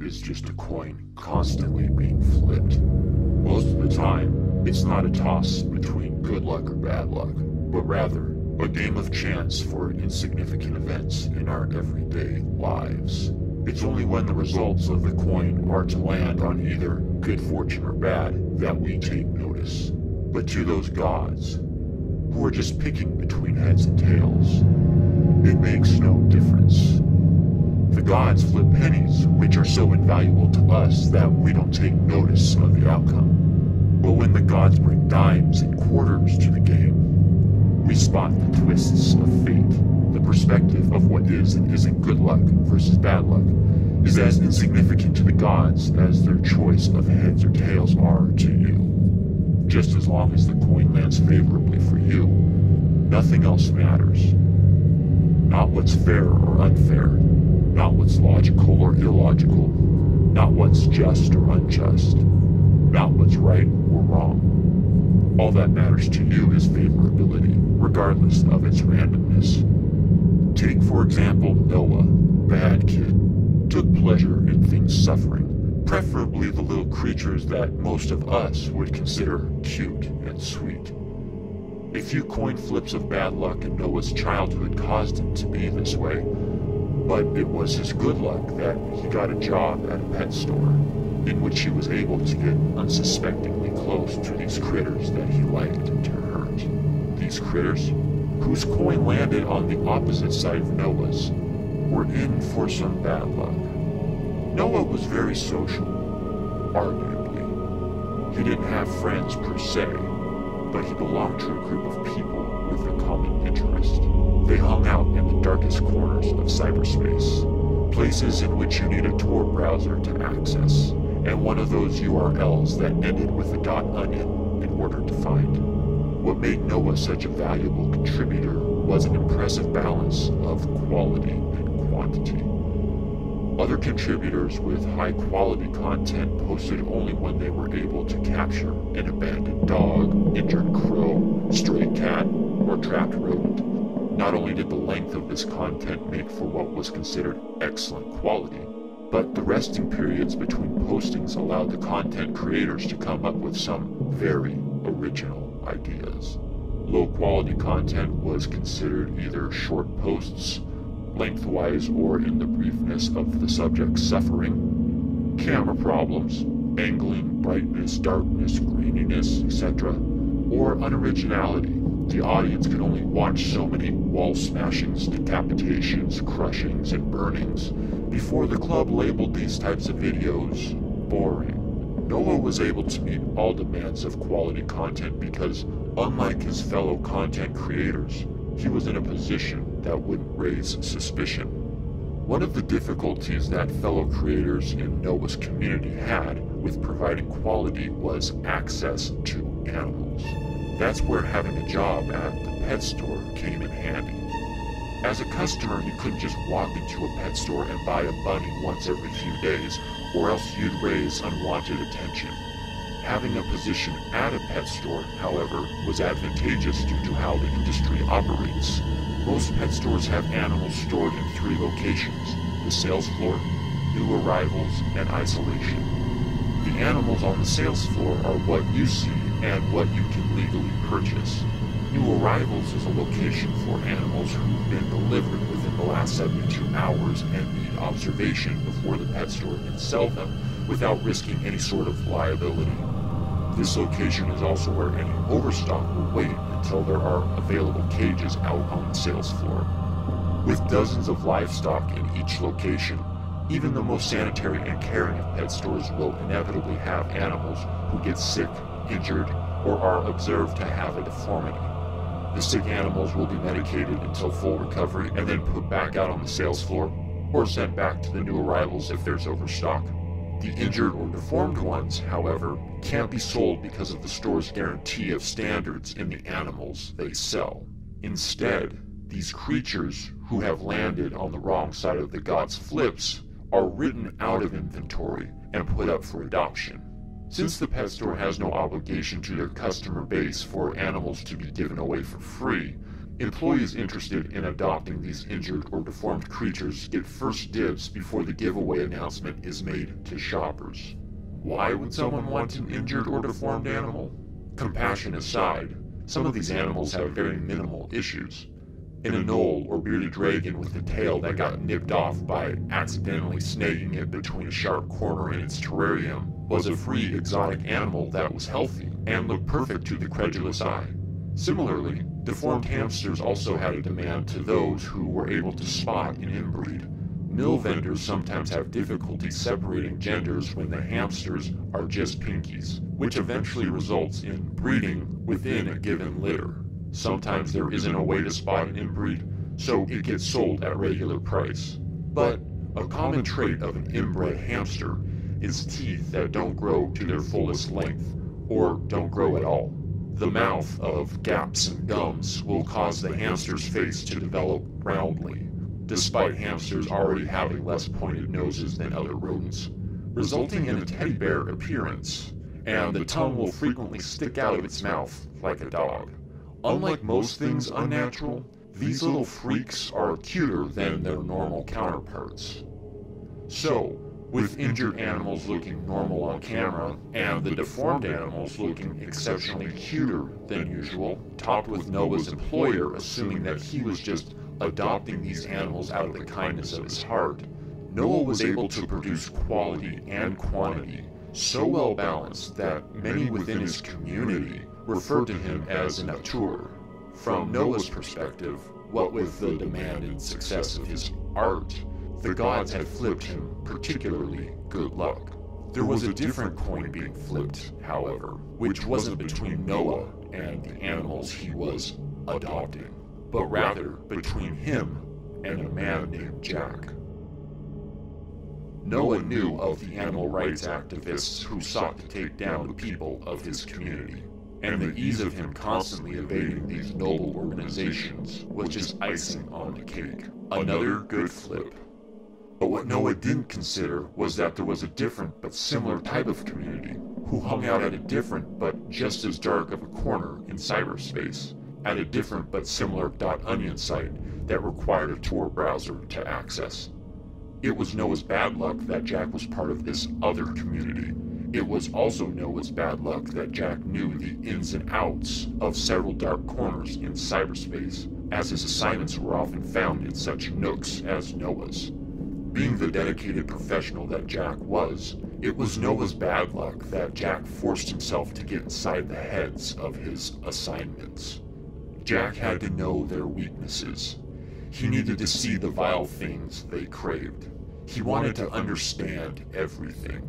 Heads is just a coin constantly being flipped. Most of the time, it's not a toss between good luck or bad luck, but rather a game of chance for insignificant events in our everyday lives. It's only when the results of the coin are to land on either good fortune or bad that we take notice. But to those gods who are just picking between heads and tails, it makes no difference. The gods flip pennies, which are so invaluable to us that we don't take notice of the outcome. But when the gods bring dimes and quarters to the game, we spot the twists of fate. The perspective of what is and isn't good luck versus bad luck is as insignificant to the gods as their choice of heads or tails are to you. Just as long as the coin lands favorably for you, nothing else matters. Not what's fair or unfair, not what's logical or illogical, not what's just or unjust, not what's right or wrong. All that matters to you is favorability, regardless of its randomness. Take, for example, Noah, bad kid, took pleasure in things suffering. Preferably the little creatures that most of us would consider cute and sweet. A few coin flips of bad luck in Noah's childhood caused him to be this way, but it was his good luck that he got a job at a pet store, in which he was able to get unsuspectingly close to these critters that he liked to hurt. These critters, whose coin landed on the opposite side of Noah's, were in for some bad luck. Noah was very social, arguably. He didn't have friends per se, but he belonged to a group of people with a common interest. They hung out in the darkest corners of cyberspace, places in which you need a Tor browser to access, and one of those URLs that ended with a .onion in order to find. What made Noah such a valuable contributor was an impressive balance of quality and quantity. Other contributors with high-quality content posted only when they were able to capture an abandoned dog, injured crow, stray cat, or trapped rodent. Not only did the length of this content make for what was considered excellent quality, but the resting periods between postings allowed the content creators to come up with some very original ideas. Low-quality content was considered either short posts, lengthwise or in the briefness of the subject's suffering, camera problems, angling, brightness, darkness, graininess, etc., or unoriginality. The audience could only watch so many wall smashings, decapitations, crushings, and burnings before the club labeled these types of videos boring. Noah was able to meet all demands of quality content because, unlike his fellow content creators, he was in a position that would raise suspicion. One of the difficulties that fellow creators in Noah's community had with providing quality was access to animals. That's where having a job at the pet store came in handy. As a customer, you couldn't just walk into a pet store and buy a bunny once every few days, or else you'd raise unwanted attention. Having a position at a pet store, however, was advantageous due to how the industry operates. Most pet stores have animals stored in three locations: the sales floor, new arrivals, and isolation. The animals on the sales floor are what you see and what you can legally purchase. New arrivals is a location for animals who've been delivered within the last 72 hours and need observation before the pet store can sell them without risking any sort of liability. This location is also where any overstock will wait until there are available cages out on the sales floor. With dozens of livestock in each location, even the most sanitary and caring of pet stores will inevitably have animals who get sick, injured, or are observed to have a deformity. The sick animals will be medicated until full recovery and then put back out on the sales floor or sent back to the new arrivals if there's overstock. The injured or deformed ones, however, can't be sold because of the store's guarantee of standards in the animals they sell. Instead, these creatures who have landed on the wrong side of the god's flips are written out of inventory and put up for adoption. Since the pet store has no obligation to their customer base for animals to be given away for free, Employees interested in adopting these injured or deformed creatures get first dibs before the giveaway announcement is made to shoppers. Why would someone want an injured or deformed animal? Compassion aside, some of these animals have very minimal issues. An anole or bearded dragon with a tail that got nipped off by accidentally snagging it between a sharp corner in its terrarium was a free exotic animal that was healthy and looked perfect to the credulous eye. Similarly, deformed hamsters also had a demand to those who were able to spot and inbreed. Mill vendors sometimes have difficulty separating genders when the hamsters are just pinkies, which eventually results in breeding within a given litter. Sometimes there isn't a way to spot an inbreed, so it gets sold at regular price. But a common trait of an inbred hamster is teeth that don't grow to their fullest length, or don't grow at all. The mouth of gaps and gums will cause the hamster's face to develop roundly, despite hamsters already having less pointed noses than other rodents, resulting in a teddy bear appearance, and the tongue will frequently stick out of its mouth like a dog. Unlike most things unnatural, these little freaks are cuter than their normal counterparts. So, with injured animals looking normal on camera, and the deformed animals looking exceptionally cuter than usual, talked with Noah's employer assuming that he was just adopting these animals out of the kindness of his heart, Noah was able to produce quality and quantity so well balanced that many within his community referred to him as an auteur. From Noah's perspective, what with the demand and success of his art, the gods had flipped him particularly good luck. There was a different coin being flipped, however, which wasn't between Noah and the animals he was adopting, but rather between him and a man named Jack. Noah knew of the animal rights activists who sought to take down the people of his community, and the ease of him constantly evading these noble organizations was just icing on the cake. Another good flip. But what Noah didn't consider was that there was a different but similar type of community who hung out at a different but just as dark of a corner in cyberspace, at a different but similar .onion site that required a Tor browser to access. It was Noah's bad luck that Jack was part of this other community. It was also Noah's bad luck that Jack knew the ins and outs of several dark corners in cyberspace, as his assignments were often found in such nooks as Noah's. Being the dedicated professional that Jack was, it was Noah's bad luck that Jack forced himself to get inside the heads of his assignments. Jack had to know their weaknesses. He needed to see the vile things they craved. He wanted to understand everything.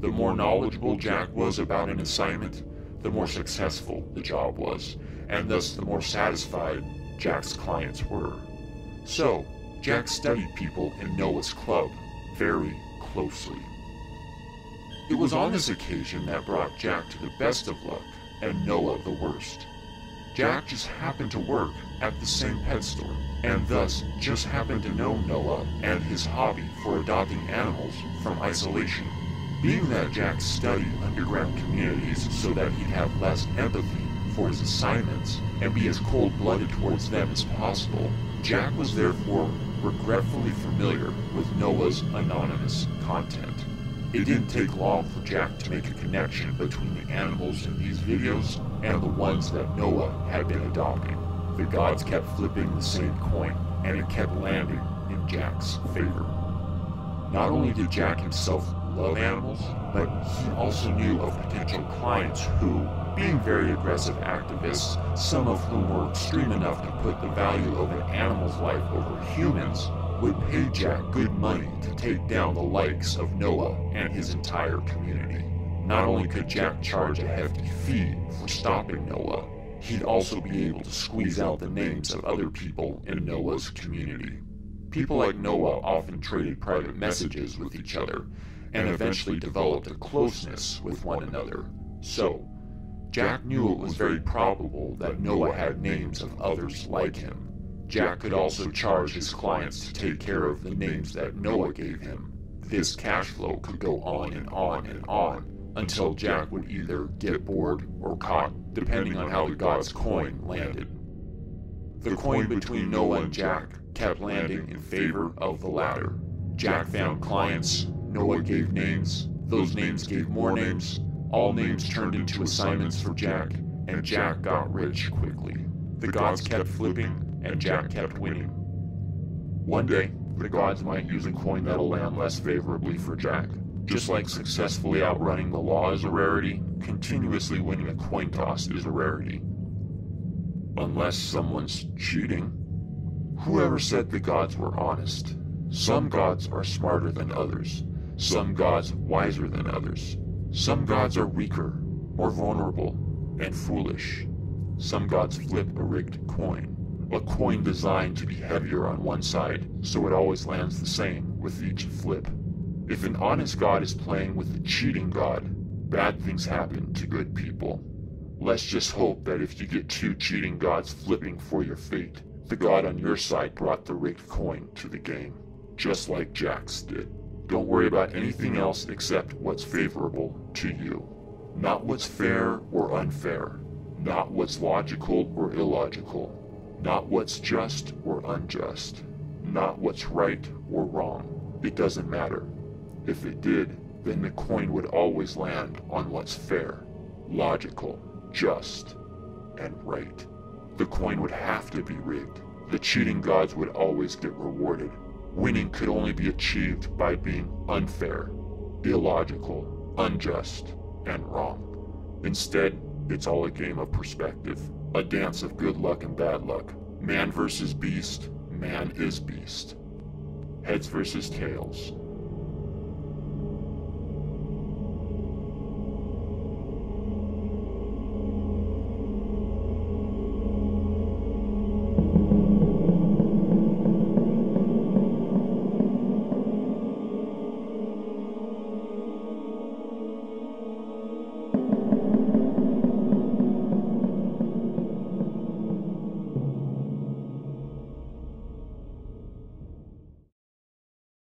The more knowledgeable Jack was about an assignment, the more successful the job was, and thus the more satisfied Jack's clients were. So, Jack studied people in Noah's club very closely. It was on this occasion that brought Jack to the best of luck and Noah the worst. Jack just happened to work at the same pet store and thus just happened to know Noah and his hobby for adopting animals from isolation. Being that Jack studied underground communities so that he'd have less empathy for his assignments and be as cold-blooded towards them as possible, Jack was therefore regretfully familiar with Noah's anonymous content. It didn't take long for Jack to make a connection between the animals in these videos and the ones that Noah had been adopting. The gods kept flipping the same coin, and it kept landing in Jack's favor. Not only did Jack himself love animals, but he also knew of potential clients who, being very aggressive activists, some of whom were extreme enough to put the value of an animal's life over humans, would pay Jack good money to take down the likes of Noah and his entire community. Not only could Jack charge a hefty fee for stopping Noah, he'd also be able to squeeze out the names of other people in Noah's community. People like Noah often traded private messages with each other, and eventually developed a closeness with one another. So, Jack knew it was very probable that Noah had names of others like him. Jack could also charge his clients to take care of the names that Noah gave him. This cash flow could go on and on and on until Jack would either get bored or caught, depending on how the god's coin landed. The coin between Noah and Jack kept landing in favor of the latter. Jack found clients, Noah gave names, those names gave more names, all names turned into assignments for Jack, and Jack got rich quickly. The gods kept flipping, and Jack kept winning. One day, the gods might use a coin that'll land less favorably for Jack. Just like successfully outrunning the law is a rarity, continuously winning a coin toss is a rarity. Unless someone's cheating. Whoever said the gods were honest? Some gods are smarter than others. Some gods wiser than others. Some gods are weaker, more vulnerable, and foolish. Some gods flip a rigged coin. A coin designed to be heavier on one side, so it always lands the same with each flip. If an honest god is playing with a cheating god, bad things happen to good people. Let's just hope that if you get two cheating gods flipping for your fate, the god on your side brought the rigged coin to the game, just like Jack's did. Don't worry about anything else except what's favorable to you. Not what's fair or unfair. Not what's logical or illogical. Not what's just or unjust. Not what's right or wrong. It doesn't matter. If it did, then the coin would always land on what's fair, logical, just, and right. The coin would have to be rigged. The cheating gods would always get rewarded. Winning could only be achieved by being unfair, illogical, unjust, and wrong. Instead, it's all a game of perspective. A dance of good luck and bad luck. Man versus beast. Man is beast. Heads versus tails.